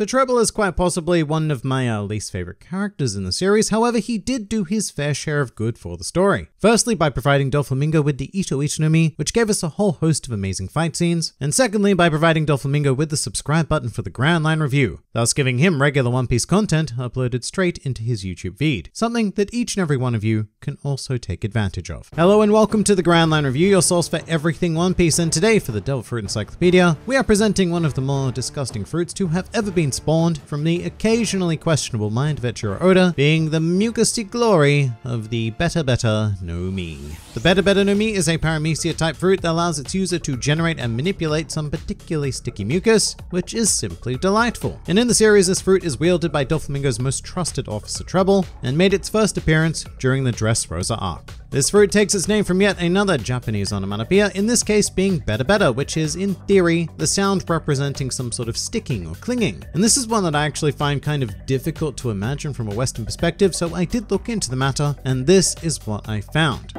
So Trebol is quite possibly one of my least favourite characters in the series, however he did do his fair share of good for the story. Firstly by providing Doflamingo with the Ito Ito no Mi, which gave us a whole host of amazing fight scenes, and secondly by providing Doflamingo with the subscribe button for the Grand Line Review, thus giving him regular One Piece content uploaded straight into his YouTube feed, something that each and every one of you can also take advantage of. Hello and welcome to the Grand Line Review, your source for everything One Piece, and today for the Devil Fruit Encyclopedia, we are presenting one of the more disgusting fruits to have ever been spawned from the occasionally questionable mind of Eiichiro Oda, being the mucousy glory of the Beta Beta no Mi. The Beta Beta no Mi is a Paramecia type fruit that allows its user to generate and manipulate some particularly sticky mucus, which is simply delightful. And in the series, this fruit is wielded by Doflamingo's most trusted officer Trebol, and made its first appearance during the Dressrosa arc. This fruit takes its name from yet another Japanese onomatopoeia, in this case being beta beta, which is, in theory, the sound representing some sort of sticking or clinging. And this is one that I actually find kind of difficult to imagine from a Western perspective, so I did look into the matter, and this is what I found.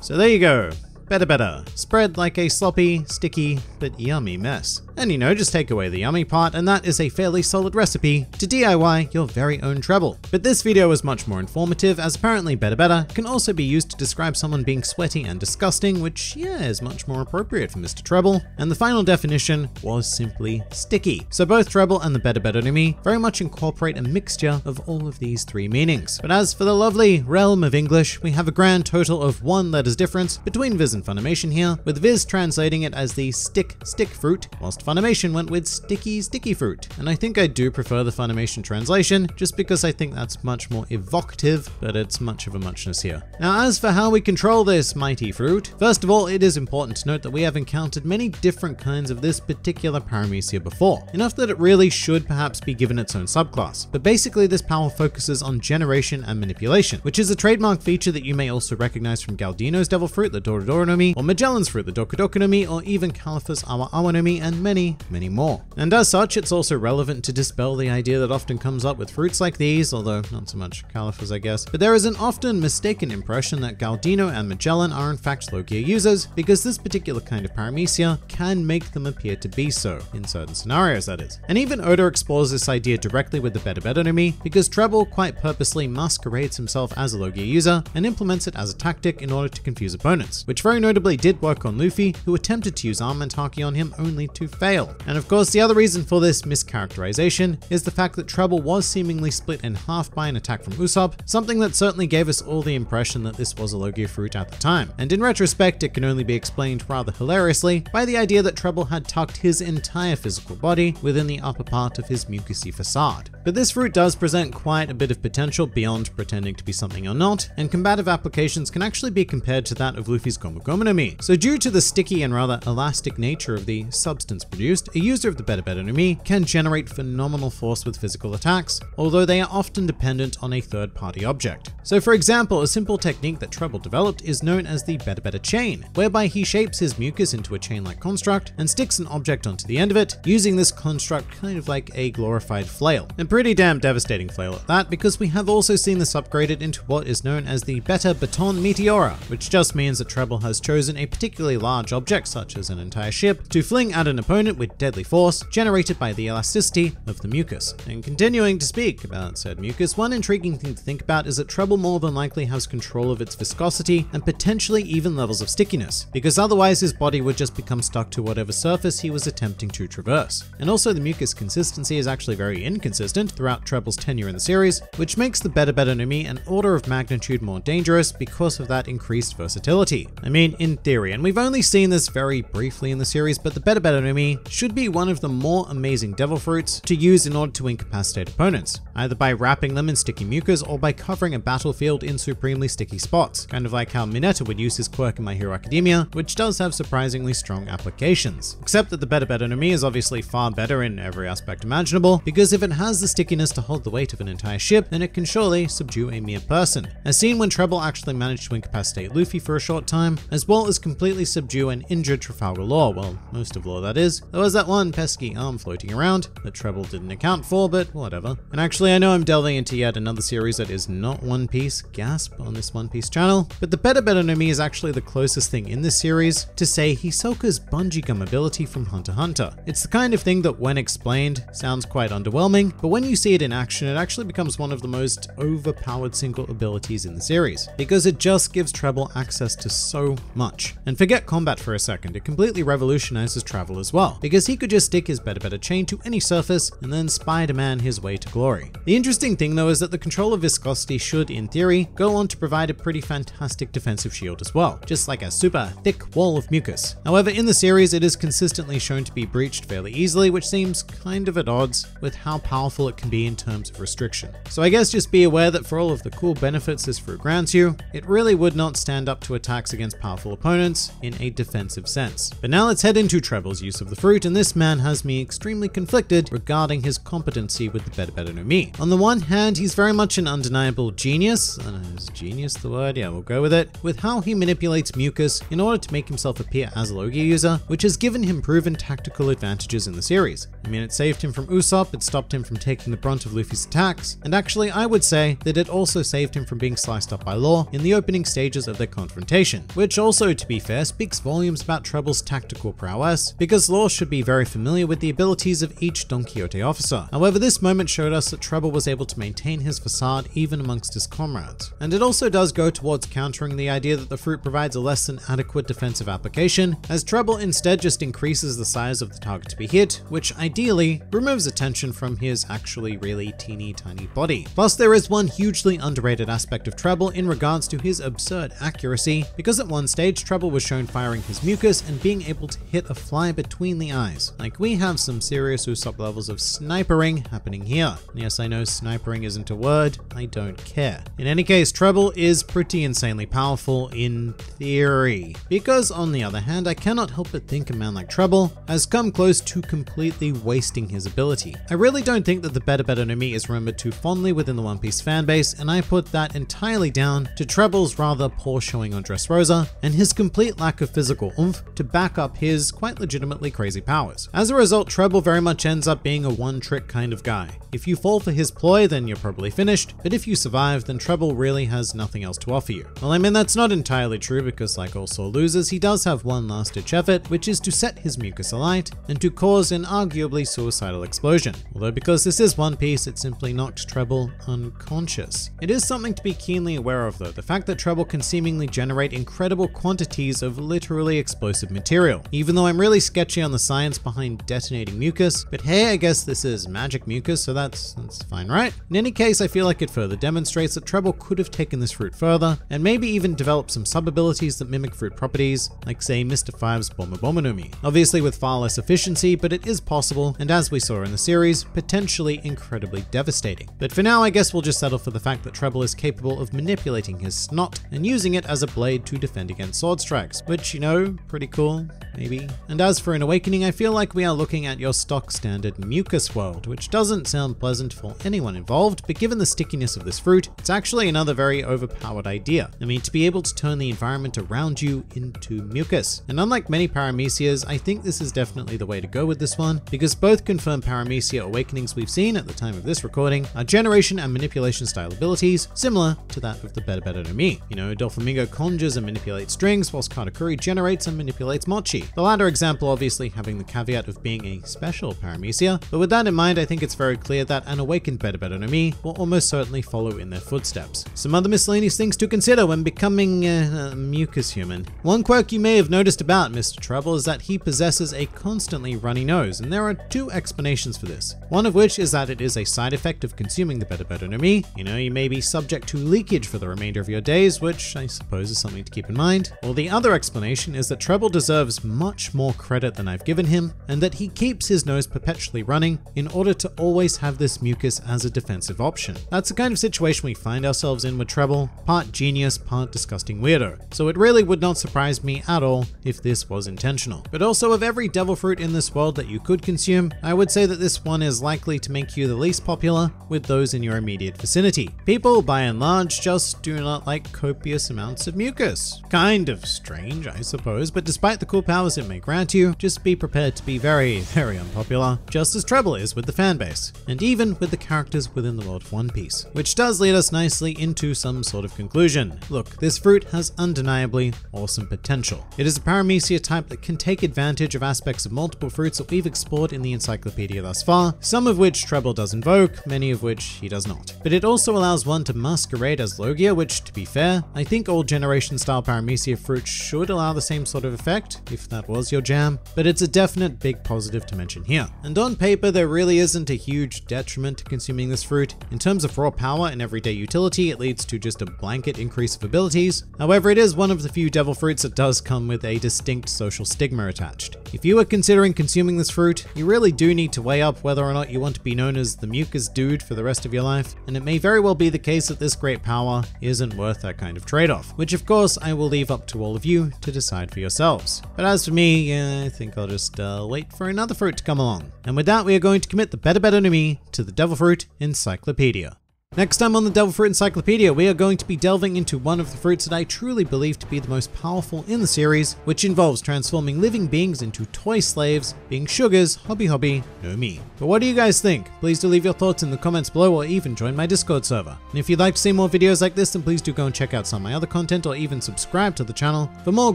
So there you go. Beta beta, spread like a sloppy, sticky, but yummy mess. And you know, just take away the yummy part and that is a fairly solid recipe to DIY your very own Trebol. But this video was much more informative, as apparently beta beta can also be used to describe someone being sweaty and disgusting, which yeah, is much more appropriate for Mr. Trebol. And the final definition was simply sticky. So both Trebol and the Beta Beta no Mi very much incorporate a mixture of all of these three meanings. But as for the lovely realm of English, we have a grand total of 1 letter's difference between Viz and Funimation here, with Viz translating it as the stick fruit, whilst Funimation went with sticky fruit. And I think I do prefer the Funimation translation, just because I think that's much more evocative, but it's much of a muchness here. Now as for how we control this mighty fruit, first of all it is important to note that we have encountered many different kinds of this particular Paramecia before, enough that it really should perhaps be given its own subclass. But basically this power focuses on generation and manipulation, which is a trademark feature that you may also recognize from Galdino's Devil Fruit, the Dorodoro no Mi, or Magellan's fruit, the Doku Doku no Mi, or even Califa's Awa Awa no Mi, and many more. And as such, it's also relevant to dispel the idea that often comes up with fruits like these, although not so much Califa's, I guess. But there is an often mistaken impression that Galdino and Magellan are in fact Logia users, because this particular kind of Paramecia can make them appear to be so, in certain scenarios that is. And even Oda explores this idea directly with the Beta Beta no Mi, because Trebol quite purposely masquerades himself as a Logia user and implements it as a tactic in order to confuse opponents, which very notably did work on Luffy, who attempted to use Armament Haki on him only to fail. And of course, the other reason for this mischaracterization is the fact that Trebol was seemingly split in half by an attack from Usopp, something that certainly gave us all the impression that this was a Logia fruit at the time. And in retrospect, it can only be explained rather hilariously by the idea that Trebol had tucked his entire physical body within the upper part of his mucousy facade. But this fruit does present quite a bit of potential beyond pretending to be something or not, and combative applications can actually be compared to that of Luffy's Gomu Gomu no Mi. So due to the sticky and rather elastic nature of the substance produced, a user of the Beta Beta no Mi can generate phenomenal force with physical attacks, although they are often dependent on a third-party object. So for example, a simple technique that Trebol developed is known as the Beta Beta chain, whereby he shapes his mucus into a chain-like construct and sticks an object onto the end of it, using this construct kind of like a glorified flail. And pretty damn devastating flail at that, because we have also seen this upgraded into what is known as the Beta Baton Meteora, which just means that Trebol has chosen a particularly large object, such as an entire ship, to fling at an opponent with deadly force generated by the elasticity of the mucus. And continuing to speak about said mucus, one intriguing thing to think about is that Trebol more than likely has control of its viscosity and potentially even levels of stickiness, because otherwise his body would just become stuck to whatever surface he was attempting to traverse. And also the mucus consistency is actually very inconsistent throughout Trebol's tenure in the series, which makes the Beta Beta no Mi an order of magnitude more dangerous because of that increased versatility. I mean, in theory, and we've only seen this very briefly in the series, but the Beta Beta no Mi should be one of the more amazing devil fruits to use in order to incapacitate opponents, either by wrapping them in sticky mucus or by covering a battlefield in supremely sticky spots, kind of like how Mineta would use his quirk in My Hero Academia, which does have surprisingly strong applications. Except that the Beta Beta no Mi is obviously far better in every aspect imaginable, because if it has the stickiness to hold the weight of an entire ship, then it can surely subdue a mere person, as seen when Trebol actually managed to incapacitate Luffy for a short time, as well as completely subdue and injure Trafalgar Law, well, most of Law that is, is, there was that one pesky arm floating around that Trebol didn't account for, but whatever. And actually, I know I'm delving into yet another series that is not One Piece, gasp, on this One Piece channel, but the Beta Beta no Mi is actually the closest thing in this series to, say, Hisoka's bungee gum ability from Hunter x Hunter. It's the kind of thing that, when explained, sounds quite underwhelming, but when you see it in action, it actually becomes one of the most overpowered single abilities in the series, because it just gives Trebol access to so much. And forget combat for a second, it completely revolutionizes travel as well, because he could just stick his Beta Beta chain to any surface and then Spider-Man his way to glory. The interesting thing though is that the control of viscosity should, in theory, go on to provide a pretty fantastic defensive shield as well, just like a super thick wall of mucus. However, in the series, it is consistently shown to be breached fairly easily, which seems kind of at odds with how powerful it can be in terms of restriction. So I guess just be aware that for all of the cool benefits this fruit grants you, it really would not stand up to attacks against powerful opponents in a defensive sense. But now let's head into Trebol's use of the fruit, and this man has me extremely conflicted regarding his competency with the Beta Beta no Mi. On the one hand, he's very much an undeniable genius, is genius the word? Yeah, we'll go with it, with how he manipulates mucus in order to make himself appear as a Logia user, which has given him proven tactical advantages in the series. I mean, it saved him from Usopp, it stopped him from taking the brunt of Luffy's attacks, and actually I would say that it also saved him from being sliced up by Law in the opening stages of their confrontation, which also, to be fair, speaks volumes about Trebol's tactical prowess, because Law should be very familiar with the abilities of each Don Quixote officer. However, this moment showed us that Trebol was able to maintain his facade even amongst his comrades. And it also does go towards countering the idea that the fruit provides a less than adequate defensive application, as Trebol instead just increases the size of the target to be hit, which ideally removes attention from his actually really teeny tiny body. Plus, there is one hugely underrated aspect of Trebol in regards to his absurd accuracy, because at one stage Trebol was shown firing his mucus and being able to hit a fly between the eyes. Like, we have some serious Usopp levels of snipering happening here. And yes, I know snipering isn't a word, I don't care. In any case, Trebol is pretty insanely powerful in theory, because on the other hand, I cannot help but think a man like Trebol has come close to completely wasting his ability. I really don't think that the Beta Beta no Mi is remembered too fondly within the One Piece fanbase, and I put that entirely down to Trebol's rather poor showing on Dressrosa and his complete lack of physical oomph to back up his quite legitimately crazy powers. As a result, Trebol very much ends up being a one-trick kind of guy. If you fall for his ploy, then you're probably finished, but if you survive, then Trebol really has nothing else to offer you. Well, I mean, that's not entirely true, because like all sore losers, he does have one last ditch effort, which is to set his mucus alight and to cause an arguably suicidal explosion. Although, because this is One Piece, it simply knocked Trebol unconscious. It is something to be keenly aware of though, the fact that Trebol can seemingly generate incredible quantities of literally explosive material, even though I'm really sketchy on the science behind detonating mucus, but hey, I guess this is magic mucus, so that's fine, right? In any case, I feel like it further demonstrates that Trebol could have taken this fruit further, and maybe even develop some sub-abilities that mimic fruit properties, like say Mr. Five's Bomba Bomba Numi. Obviously with far less efficiency, but it is possible, and as we saw in the series, potentially incredibly devastating. But for now, I guess we'll just settle for the fact that Trebol is capable of manipulating his snot and using it as a blade to defend against sword strikes, which, you know, pretty cool, maybe. And as for an awakening, I feel like we are looking at your stock standard mucus world, which doesn't sound pleasant for anyone involved, but given the stickiness of this fruit, it's actually another very overpowered idea. I mean, to be able to turn the environment around you into mucus. And unlike many Paramecias, I think this is definitely the way to go with this one, because both confirmed Paramecia awakenings we've seen at the time of this recording are generation and manipulation style abilities similar to that of the Beta Beta no Mi. You know, Doflamingo conjures and manipulates strings, whilst Katakuri generates and manipulates mochi. The latter example obviously having the caveat of being a special Paramecia, but with that in mind, I think it's very clear that an awakened Beta Beta no Mi will almost certainly follow in their footsteps. Some other miscellaneous things to consider when becoming a mucus human. One quirk you may have noticed about Mr. Trebol is that he possesses a constantly runny nose, and there are two explanations for this. One of which is that it is a side effect of consuming the Beta Beta no Mi. You know, you may be subject to leakage for the remainder of your days, which I suppose is something to keep in mind. Or the other explanation is that Trebol deserves much more credit than I've given him, and that he keeps his nose perpetually running in order to always have this mucus as a defensive option. That's the kind of situation we find ourselves in with Trebol, part genius, part disgusting weirdo, so it really would not surprise me at all if this was intentional. But also, of every devil fruit in this world that you could consume, I would say that this one is likely to make you the least popular with those in your immediate vicinity. People, by and large, just do not like copious amounts of mucus. Kind of strange, I suppose, but despite the cool powers it may grant you, just be prepared to be very, very unpopular, just as Trebol is with the fanbase, and even with the characters within the world of One Piece. Which does lead us nicely into some sort of conclusion. Look, this fruit has undeniably awesome potential. It is a Paramecia type that can take advantage of aspects of multiple fruits that we've explored in the encyclopedia thus far, some of which Trebol does invoke, many of which he does not. But it also allows one to masquerade as Logia, which, to be fair, I think old generation style Paramecia fruit should allow the same sort of effect, if that was your jam, but it's a definite big positive to mention here. And on paper, there really isn't a huge detriment to consuming this fruit. In terms of raw power and everyday utility, it leads to just a blanket increase of abilities. However, it is one of the few devil fruits that does come with a distinct social stigma attached. If you are considering consuming this fruit, you really do need to weigh up whether or not you want to be known as the mucus dude for the rest of your life, and it may very well be the case that this great power isn't worth that kind of trade-off, which of course I will leave up to all of you to decide for yourselves. But as for me, I think I'll just wait for another fruit to come along. And with that, we are going to commit the Beta Beta no Mi to the Devil Fruit Encyclopedia. Next time on the Devil Fruit Encyclopedia, we are going to be delving into one of the fruits that I truly believe to be the most powerful in the series, which involves transforming living beings into toy slaves, being Sugar's Hobby Hobby no Mi. But what do you guys think? Please do leave your thoughts in the comments below or even join my Discord server. And if you'd like to see more videos like this, then please do go and check out some of my other content or even subscribe to the channel for more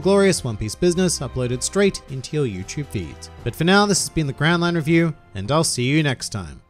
glorious One Piece business uploaded straight into your YouTube feeds. But for now, this has been the Grand Line Review, and I'll see you next time.